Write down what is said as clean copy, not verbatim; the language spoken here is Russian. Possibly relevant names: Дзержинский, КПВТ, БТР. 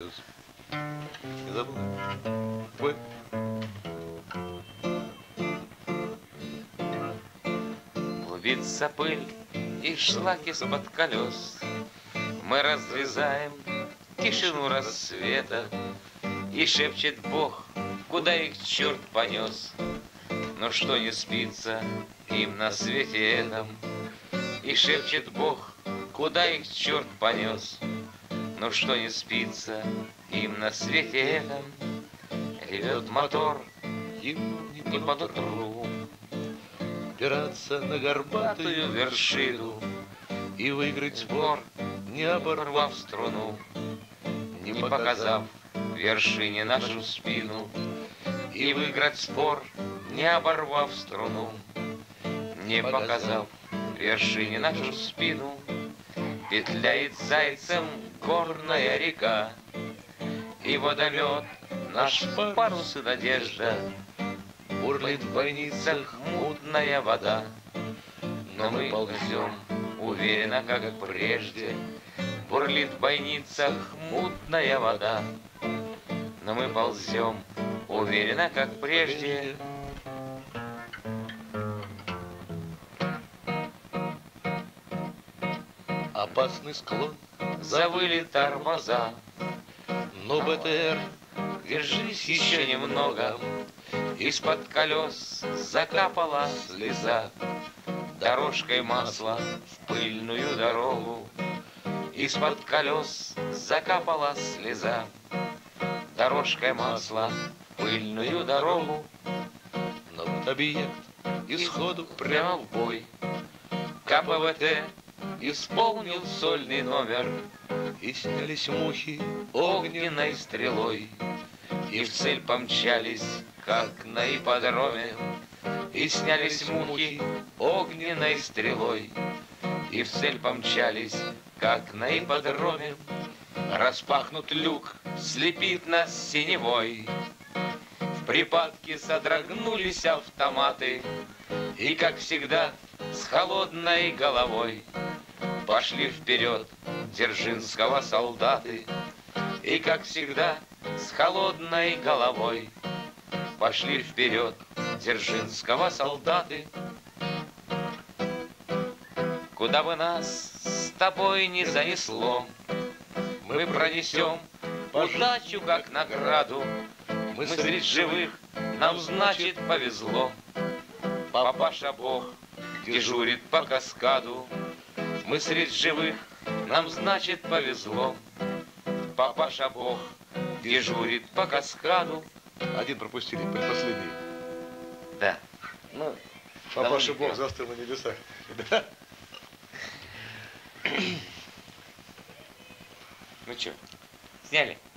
Не забыл? Б. Клубится пыль и шлаки из-под колес. Мы разрезаем тишину рассвета, и шепчет Бог, куда их черт понес. Но что не спится им на свете этом, и шепчет Бог, куда их черт понес. Но что не спится им на свете этом, ревет мотор им не по нутру. Опираться на горбатую вершину и выиграть спор, не оборвав струну, не показав вершине нашу спину. И выиграть спор, не оборвав струну, не показав вершине нашу спину. Петляет зайцем горная река, и водомет наш парус и надежда. Бурлит в бойницах мутная вода, но мы ползем уверенно, как прежде. Бурлит в бойницах мутная вода, но мы ползем уверенно, как прежде. Опасный склон, завыли тормоза, но БТР, держись еще немного. Из-под колес закапала слеза, дорожкой масла в пыльную дорогу. Из-под колес закапала слеза, дорожкой масла в пыльную дорогу. Но объект исходу прямо в бой. КПВТ исполнил сольный номер, и снялись мухи огненной стрелой, и в цель помчались, как на ипподроме. И снялись мухи огненной стрелой, и в цель помчались, как на ипподроме. Распахнут люк, слепит нас синевой, в припадке содрогнулись автоматы, и, как всегда, с холодной головой пошли вперед Дзержинского солдаты. И, как всегда, с холодной головой пошли вперед Дзержинского солдаты. Куда бы нас с тобой не занесло, мы пронесем удачу как награду. Мы среди живых, нам значит повезло. Папаша Бог дежурит по каскаду. Мы среди живых, нам значит повезло. Папаша Бог дежурит по каскаду. Один пропустили, предпоследний. Да. Ну, Папаша Бог застыл на небесах. Да. Ну что, сняли?